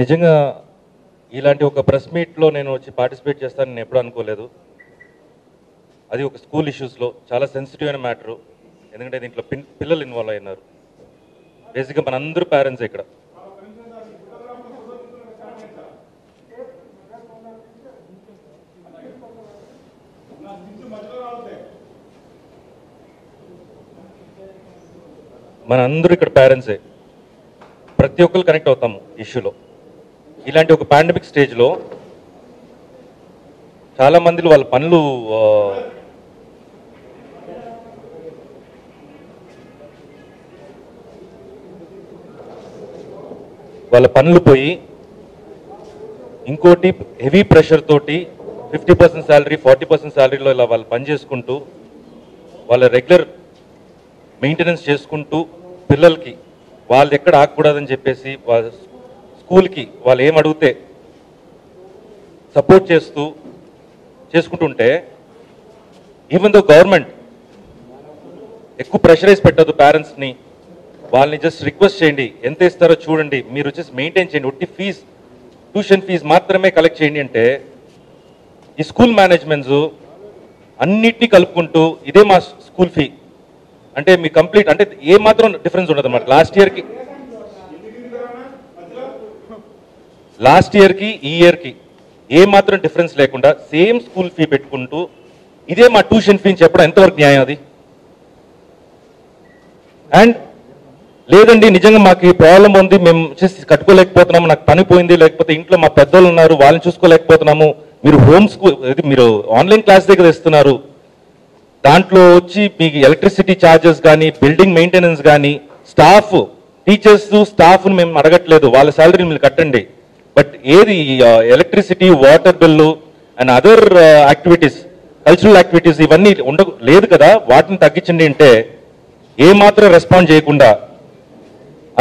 నిజంగా ఇలాంటి ఒక ప్రెస్ మీట్ లో నేను వచ్చి పార్టిసిపేట్ చేస్తాను నేను ఎప్పుడు అనుకోలేదు. అది ఒక స్కూల్ ఇష్యూస్ లో చాలా సెన్సిటివ్ అయిన మ్యాటర్, ఎందుకంటే దీంట్లో పిల్లలు ఇన్వాల్వ్ అయినారు. బేసిక్గా మనందరూ పేరెంట్స్ ఇక్కడ. మన అందరూ ఇక్కడ పేరెంట్సే, ప్రతి ఒక్కరు కనెక్ట్ అవుతాము ఇష్యూలో. ఇలాంటి ఒక పాండమిక్ స్టేజ్లో చాలామంది వాళ్ళ పనులు పోయి ఇంకోటి హెవీ ప్రెషర్ తోటి 50% శాలరీ 40% శాలరీలో ఇలా వాళ్ళు పని చేసుకుంటూ వాళ్ళ రెగ్యులర్ మెయింటెనెన్స్ చేసుకుంటూ పిల్లలకి వాళ్ళు ఎక్కడ ఆగకూడదని చెప్పేసి వాళ్ళ స్కూల్కి వాళ్ళు ఏం అడిగితే సపోర్ట్ చేసుకుంటుంటే ఈవెన్ దో గవర్నమెంట్ ఎక్కువ ప్రెషరైజ్ పెట్టదు పేరెంట్స్ని, వాళ్ళని జస్ట్ రిక్వెస్ట్ చేయండి ఎంత ఇస్తారో చూడండి, మీరు జస్ట్ మెయింటైన్ చేయండి, ఒట్టి ఫీజు ట్యూషన్ ఫీజు మాత్రమే కలెక్ట్ చేయండి అంటే ఈ స్కూల్ మేనేజ్మెంట్స్ అన్నిటినీ కలుపుకుంటూ ఇదే మా స్కూల్ ఫీ అంటే మీ కంప్లీట్ అంటే ఏమాత్రం డిఫరెన్స్ ఉండదు అన్నమాట. లాస్ట్ ఇయర్కి ఈ ఇయర్కి ఏమాత్రం డిఫరెన్స్ లేకుండా సేమ్ స్కూల్ ఫీ పెట్టుకుంటూ ఇదే మా ట్యూషన్ ఫీని చెప్పడం ఎంతవరకు న్యాయం అది? అండ్ లేదండి నిజంగా మాకు ఈ ప్రాబ్లం ఉంది, మేము చేసి కట్టుకోలేకపోతున్నాము, నాకు పని పోయింది, లేకపోతే ఇంట్లో మా పెద్దోళ్ళు ఉన్నారు వాళ్ళని చూసుకోలేకపోతున్నాము, మీరు హోమ్ స్కూల్ మీరు ఆన్లైన్ క్లాస్ దగ్గర ఇస్తున్నారు, దాంట్లో వచ్చి మీకు ఎలక్ట్రిసిటీ ఛార్జెస్ కానీ బిల్డింగ్ మెయింటెనెన్స్ కానీ స్టాఫ్ టీచర్స్ స్టాఫ్ను మేము అడగట్లేదు, వాళ్ళ శాలరీని మీరు కట్టండి, బట్ ఏది electricity water bill and other activities cultural activities ఇవన్నీ లేదు కదా, వాటిని తగ్గించండి అంటే ఏమాత్రం రెస్పాండ్ చేయకుండా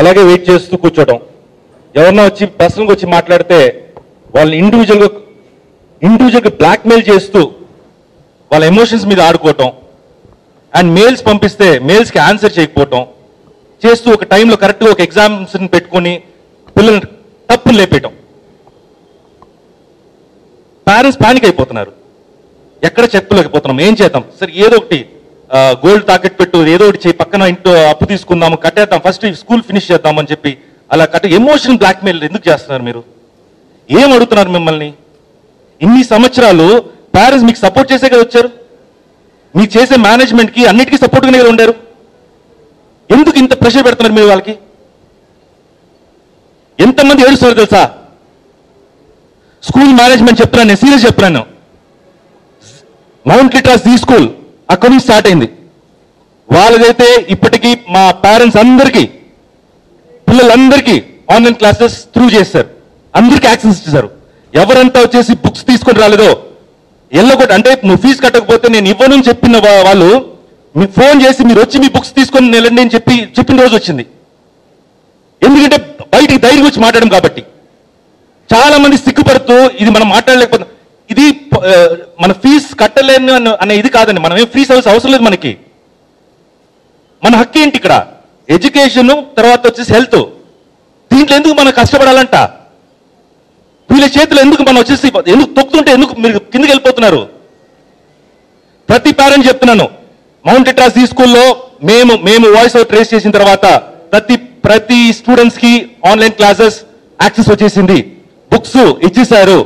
అలాగే వెయిట్ చేస్తూ కూర్చోవడం. ఎవరన్నా వచ్చి పర్సనల్గా వచ్చి మాట్లాడితే వాళ్ళు ఇండివిజువల్గా బ్లాక్మెయిల్ చేస్తూ వాళ్ళ ఎమోషన్స్ మీద ఆడుకోవటం అండ్ మెయిల్స్ పంపిస్తే మెయిల్స్కి ఆన్సర్ చేయకపోవటం చేస్తూ ఒక టైంలో కరెక్ట్గా ఒక ఎగ్జామ్స్ని పెట్టుకొని పిల్లల్ని తప్పులు లేపేయటం. పేరెంట్స్ పానిక్ అయిపోతున్నారు, ఎక్కడ చెప్పులేకపోతున్నాం, ఏం చేద్దాం, సరే ఏదో ఒకటి గోల్డ్ తాకెట్ పెట్టు, ఏదో ఒకటి చేయి, పక్కన ఇంట్లో అప్పు తీసుకుందాము, కట్టేద్దాం, ఫస్ట్ స్కూల్ ఫినిష్ చేద్దామని చెప్పి అలా ఎమోషనల్ బ్లాక్మెయిల్ ఎందుకు చేస్తున్నారు? మీరు ఏం అడుగుతున్నారు? మిమ్మల్ని ఇన్ని సంవత్సరాలు పేరెంట్స్ మీకు సపోర్ట్ చేసే కదా వచ్చారు, మీరు చేసే మేనేజ్మెంట్కి అన్నిటికీ సపోర్ట్గానే కదా ఉండారు, ఎందుకు ఇంత ప్రెషర్ పెడుతున్నారు మీరు వాళ్ళకి? ఎంతమంది ఏడుస్తున్నారు తెలుసా? స్కూల్ మేనేజ్మెంట్ చెప్తున్నాను, నేను సీరియస్ చెప్తున్నాను. మౌంట్ లిటరా జీ స్కూల్ అక్కడి నుంచి స్టార్ట్ అయింది, వాళ్ళదైతే ఇప్పటికీ మా పేరెంట్స్ అందరికీ పిల్లలందరికీ ఆన్లైన్ క్లాసెస్ త్రూ చేస్తారు, అందరికీ యాక్సెస్ ఇచ్చేసారు. ఎవరంతా వచ్చేసి బుక్స్ తీసుకొని రాలేదో ఎల్లగొట్టు అంటే నువ్వు ఫీజు కట్టకపోతే నేను ఇవ్వను చెప్పిన వాళ్ళు మీకు ఫోన్ చేసి మీరు వచ్చి మీ బుక్స్ తీసుకొని వెళ్ళండి అని చెప్పిన రోజు వచ్చింది. ఎందుకంటే బయటికి ధైర్యం వచ్చి మాట్లాడడం కాబట్టి చాలా మంది సిగ్గుపడుతూ ఇది మనం మాట్లాడలేకపోతే ఇది మన ఫీజు కట్టలేను అనే ఇది కాదండి, మనం ఏం ఫ్రీ సర్వీస్ అవసరం లేదు, మనకి మన హక్కు ఏంటి ఇక్కడ? ఎడ్యుకేషన్ తర్వాత వచ్చేసి హెల్త్, దీంట్లో ఎందుకు మనం కష్టపడాలంట? వీళ్ళ చేతిలో ఎందుకు మనం వచ్చేసి ఎందుకు తొక్కుతుంటే ఎందుకు మీరు కిందకి వెళ్ళిపోతున్నారు? ప్రతి పేరెంట్ చెప్తున్నాను, మౌంట్ లిటరా జీ స్కూల్లో మేము వాయిస్ అవుట్ రేస్ చేసిన తర్వాత ప్రతి స్టూడెంట్స్కి ఆన్లైన్ క్లాసెస్ యాక్సెస్ వచ్చేసింది, బుక్స్ ఇచ్చేసారు,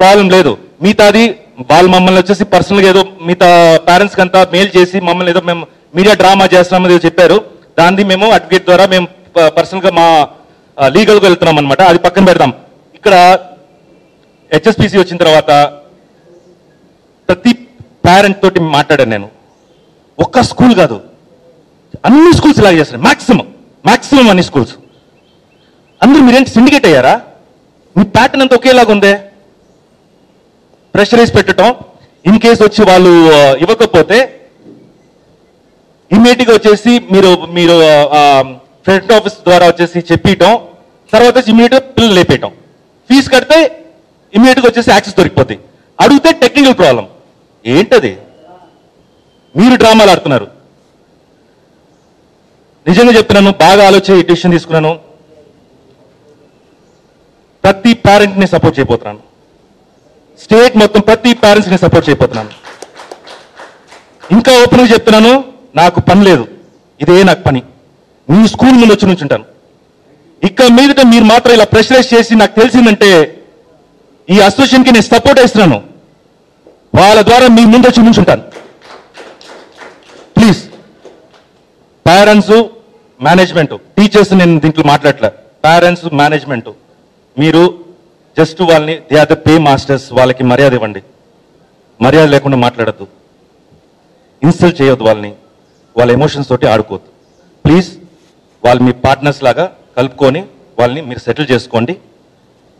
ప్రాబ్లం లేదు. మిగతాది వాళ్ళు మమ్మల్ని వచ్చేసి పర్సనల్గా ఏదో మిగతా పేరెంట్స్కి అంతా మెయిల్ చేసి మమ్మల్ని ఏదో మేము మీడియా డ్రామా చేస్తున్నామని ఏదో చెప్పారు, దాన్ని మేము అడ్వకేట్ ద్వారా మేము పర్సనల్గా మా లీగల్గా వెళ్తున్నాం అనమాట. అది పక్కన పెడతాం. ఇక్కడ HSPC వచ్చిన తర్వాత ప్రతి పేరెంట్ తోటి మాట్లాడాను నేను, ఒక్క స్కూల్ కాదు అన్ని స్కూల్స్ ఇలాగే చేస్తున్నాయి, మ్యాక్సిమం అన్ని స్కూల్స్. అందరూ మీరేంటి సిండికేట్ అయ్యారా? మీ ప్యాటర్న్ అంతా ఒకేలాగా ఉందే, ప్రెషరైజ్ పెట్టడం, ఇన్ కేసు వచ్చి వాళ్ళు ఇవ్వకపోతే ఇమ్మీడియట్గా వచ్చేసి మీరు ఫ్రంట్ ఆఫీస్ ద్వారా వచ్చేసి చెప్పియటం, తర్వాత వచ్చి ఇమ్మీడియట్గా పిల్లలు లేపేయటం, ఫీజు కడితే ఇమ్మీడియట్గా వచ్చేసి యాక్సెస్ దొరికిపోతాయి, అడిగితే టెక్నికల్ ప్రాబ్లం. ఏంటది? మీరు డ్రామాలు ఆడుతున్నారు. నిజంగా చెప్తున్నాను, బాగా ఆలోచించి డిసిషన్ తీసుకున్నాను. प्रति पेरेंट ने सपोर्ट स्टेट मतलब प्रति पेरेंट्स ने सपोर्ट इंका ओपन चुप्तना पन ले इदे ना पनी मी स्कूल मुझे इक मीद इला प्रेशरैजे असोसिएशन की सपोर्ट वाल द्वारा मी मुझे निचुटा प्लीज पेरेंट्स मैनेजमेंट टीचर्स दींट माटला पेरेंट्स मैनेजमेंट जस्ट वाले they are the pay masters वाल की मर्याद इवंडी मर्याद लेकिन माटू इनसल्ट चयद वाली वाल एमोशन्स तो आड़को प्लीज वाल पार्टनर्स लागा कल्पकोनी वाल सेटल चेसुकोंडी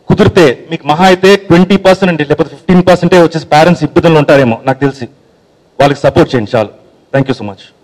कुदरते महा अयिते 20% लेकिन 15% पेरेंट्स इब्बंदुल्लो उंटारेमो नाकु तेलिसि वाळ्ळकि सपोर्ट चेयंडि चालु थैंक यू सो मच।